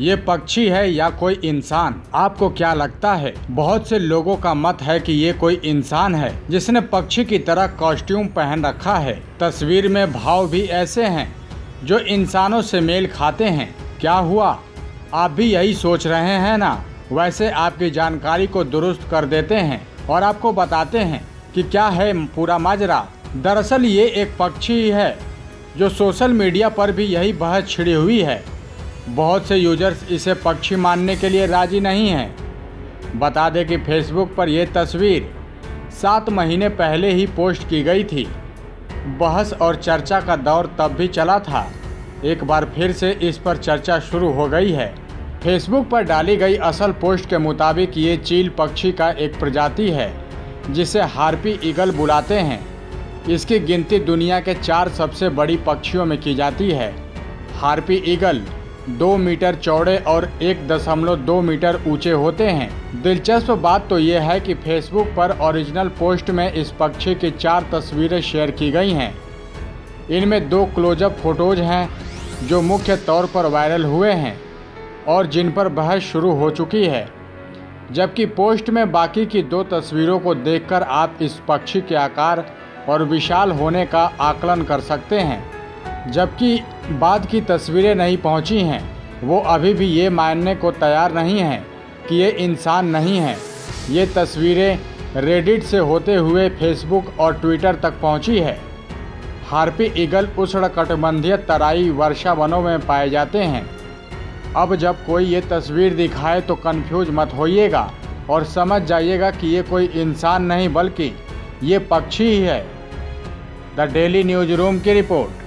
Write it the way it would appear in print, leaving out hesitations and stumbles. ये पक्षी है या कोई इंसान? आपको क्या लगता है? बहुत से लोगों का मत है कि ये कोई इंसान है जिसने पक्षी की तरह कॉस्ट्यूम पहन रखा है। तस्वीर में भाव भी ऐसे हैं जो इंसानों से मेल खाते हैं। क्या हुआ, आप भी यही सोच रहे हैं ना? वैसे आपकी जानकारी को दुरुस्त कर देते हैं और आपको बताते हैं कि क्या है पूरा माजरा। दरअसल ये एक पक्षी है जो सोशल मीडिया पर भी यही बहस छिड़ी हुई है। बहुत से यूजर्स इसे पक्षी मानने के लिए राजी नहीं हैं। बता दें कि फेसबुक पर यह तस्वीर 7 महीने पहले ही पोस्ट की गई थी। बहस और चर्चा का दौर तब भी चला था। एक बार फिर से इस पर चर्चा शुरू हो गई है। फेसबुक पर डाली गई असल पोस्ट के मुताबिक ये चील पक्षी का एक प्रजाति है जिसे हार्पी ईगल बुलाते हैं। इसकी गिनती दुनिया के 4 सबसे बड़ी पक्षियों में की जाती है। हार्पी ईगल 2 मीटर चौड़े और 1.2 मीटर ऊंचे होते हैं। दिलचस्प बात तो ये है कि फेसबुक पर ओरिजिनल पोस्ट में इस पक्षी की 4 तस्वीरें शेयर की गई हैं। इनमें 2 क्लोजअप फोटोज हैं जो मुख्य तौर पर वायरल हुए हैं और जिन पर बहस शुरू हो चुकी है, जबकि पोस्ट में बाकी की 2 तस्वीरों को देखकर आप इस पक्षी के आकार और विशाल होने का आकलन कर सकते हैं, जबकि बाद की तस्वीरें नहीं पहुंची हैं। वो अभी भी ये मानने को तैयार नहीं हैं कि ये इंसान नहीं है। ये तस्वीरें रेडिट से होते हुए फेसबुक और ट्विटर तक पहुंची है। हार्पी ईगल उष्णकटिबंधीय तराई वर्षा वनों में पाए जाते हैं। अब जब कोई ये तस्वीर दिखाए तो कंफ्यूज मत होइएगा और समझ जाइएगा कि ये कोई इंसान नहीं बल्कि ये पक्षी ही है। द डेली न्यूज रूम की रिपोर्ट।